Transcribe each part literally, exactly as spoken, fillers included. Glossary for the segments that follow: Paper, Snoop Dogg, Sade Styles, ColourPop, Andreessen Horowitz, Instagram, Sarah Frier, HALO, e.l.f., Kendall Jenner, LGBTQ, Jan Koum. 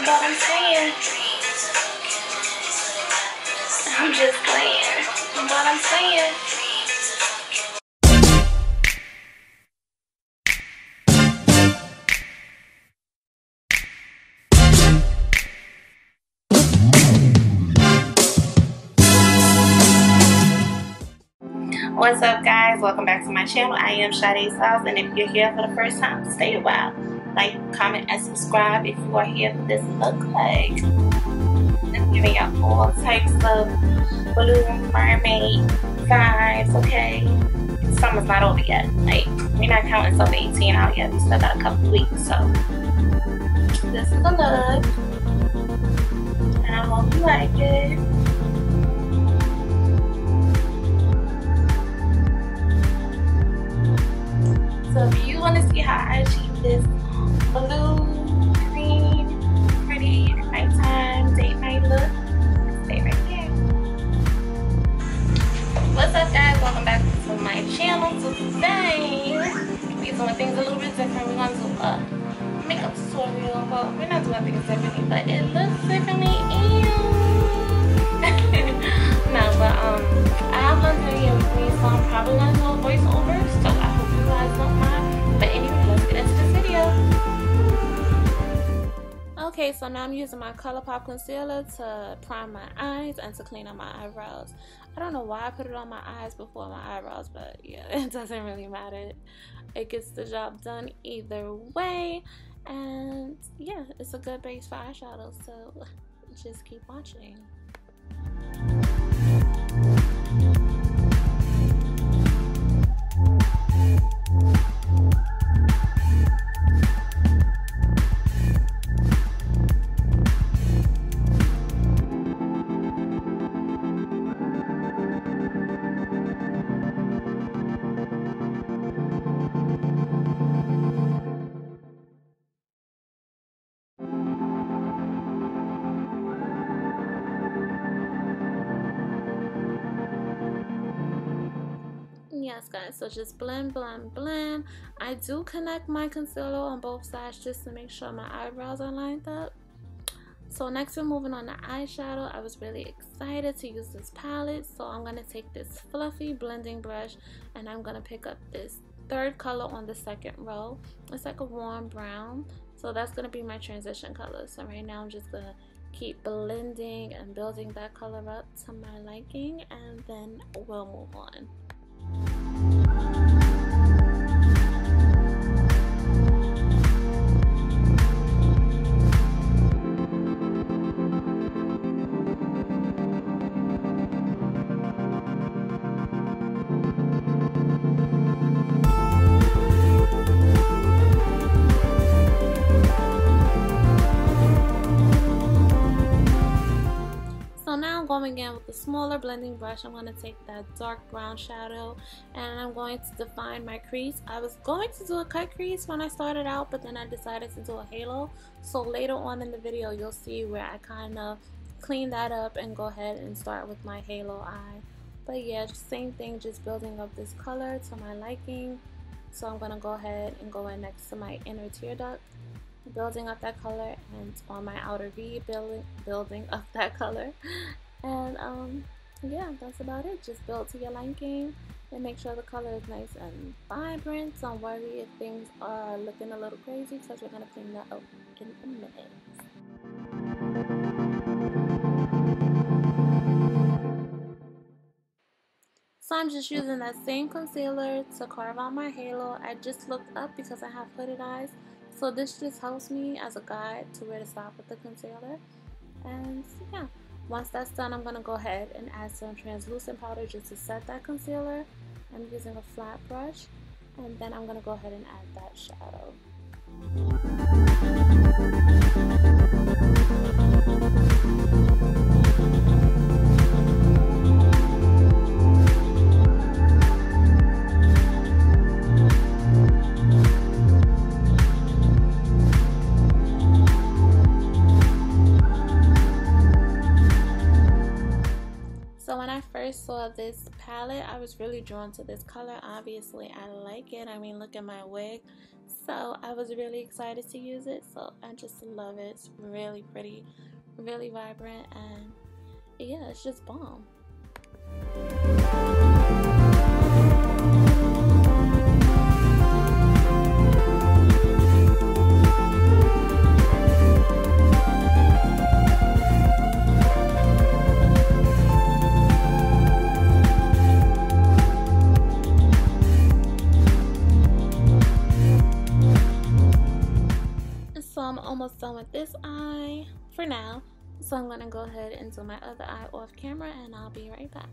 But I'm saying, I'm just playing. But I'm saying. What's up, guys? Welcome back to my channel. I am Sade Styles, and if you're here for the first time, stay a while. Like, comment, and subscribe if you are here for this look like. I'm giving y'all all types of blue mermaid vibes, okay? Summer's not over yet. Like, we're not counting summer eighteen out yet. We still got a couple weeks, so this is the look. And I hope you like it. So if you want to see how I achieve this blue, green, pretty, nighttime, date night look, stay right there. What's up, guys? Welcome back to my channel. So today, we're doing things a little bit different. We're going to do a makeup tutorial. Well, we're not doing things differently, but it looks differently. No, but um, I have one video with me, so I'm probably going to do a voiceover. So I But anyway, let's get into this video. Okay, so now I'm using my ColourPop concealer to prime my eyes and to clean up my eyebrows. I don't know why I put it on my eyes before my eyebrows, but yeah, it doesn't really matter. It gets the job done either way. And yeah, it's a good base for eyeshadow, so just keep watching. Yes, guys, so just blend, blend, blend. I do connect my concealer on both sides just to make sure my eyebrows are lined up. So next we're moving on to eyeshadow. I was really excited to use this palette, so I'm going to take this fluffy blending brush and I'm going to pick up this third color on the second row. It's like a warm brown, so that's going to be my transition color. So right now I'm just going to keep blending and building that color up to my liking, and then we'll move on. Again with the smaller blending brush, I'm going to take that dark brown shadow and I'm going to define my crease. I was going to do a cut crease when I started out, but then I decided to do a halo, so later on in the video you'll see where I kind of clean that up and go ahead and start with my halo eye. But yeah, same thing, just building up this color to my liking. So I'm going to go ahead and go in next to my inner tear duct, building up that color, and on my outer V, building, building up that color. And um yeah, that's about it. Just build to your liking and make sure the color is nice and vibrant. Don't worry if things are looking a little crazy, because we're gonna clean that up in a minute. So I'm just using that same concealer to carve out my halo. I just looked up because I have hooded eyes, so this just helps me as a guide to where to stop with the concealer. And yeah, once that's done, I'm going to go ahead and add some translucent powder just to set that concealer. I'm using a flat brush, and then I'm going to go ahead and add that shadow. Saw this palette, I was really drawn to this color. Obviously I like it. I mean, look at my wig, so I was really excited to use it. So I just love it. It's really pretty, really vibrant, and yeah, it's just bomb. So I'm almost done with this eye for now. So I'm gonna go ahead and do my other eye off camera, and I'll be right back.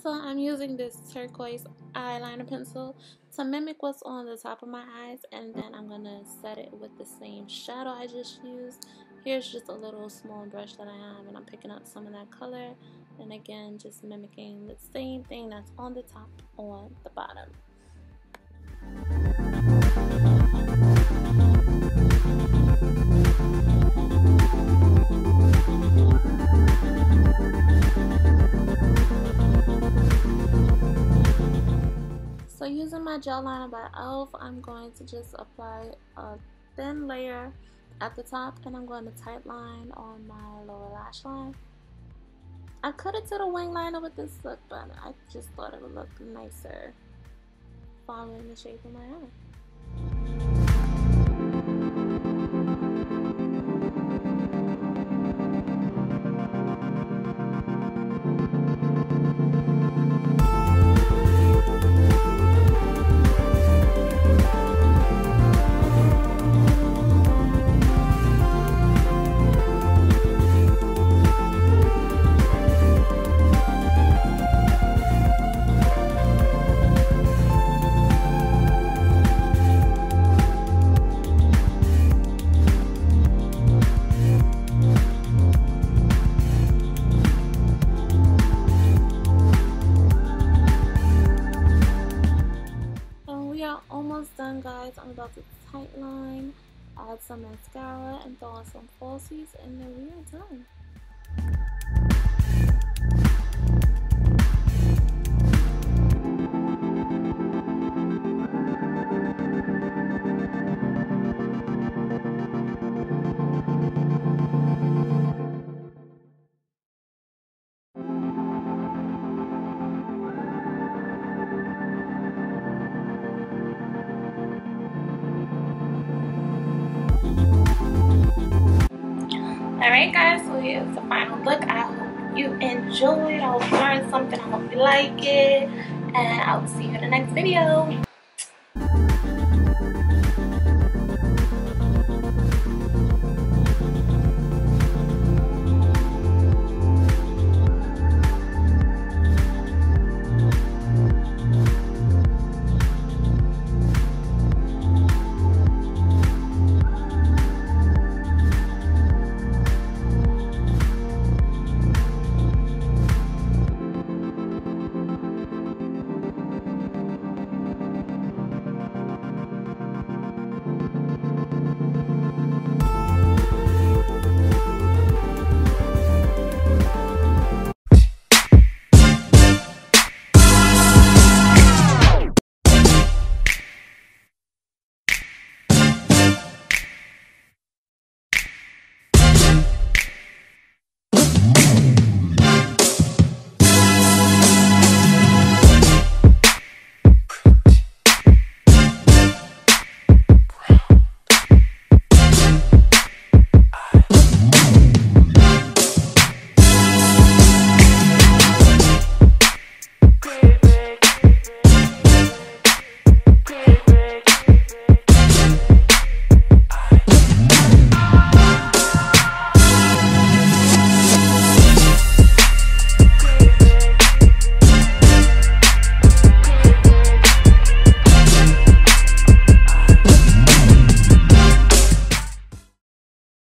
So I'm using this turquoise eyeliner pencil to mimic what's on the top of my eyes, and then I'm gonna set it with the same shadow I just used. Here's just a little small brush that I have, and I'm picking up some of that color, and again just mimicking the same thing that's on the top on the bottom. So using my gel liner by e l f, I'm going to just apply a thin layer at the top, and I'm going to tight line on my lower lash line. I could have did a wing liner with this look, but I just thought it would look nicer following the shape of my eye. Done, guys. I'm about to tight line, add some mascara, and throw on some falsies, and then we are done. Alright guys, so here's the final look. I hope you enjoyed. I hope you learned something. I hope you like it. And I'll see you in the next video.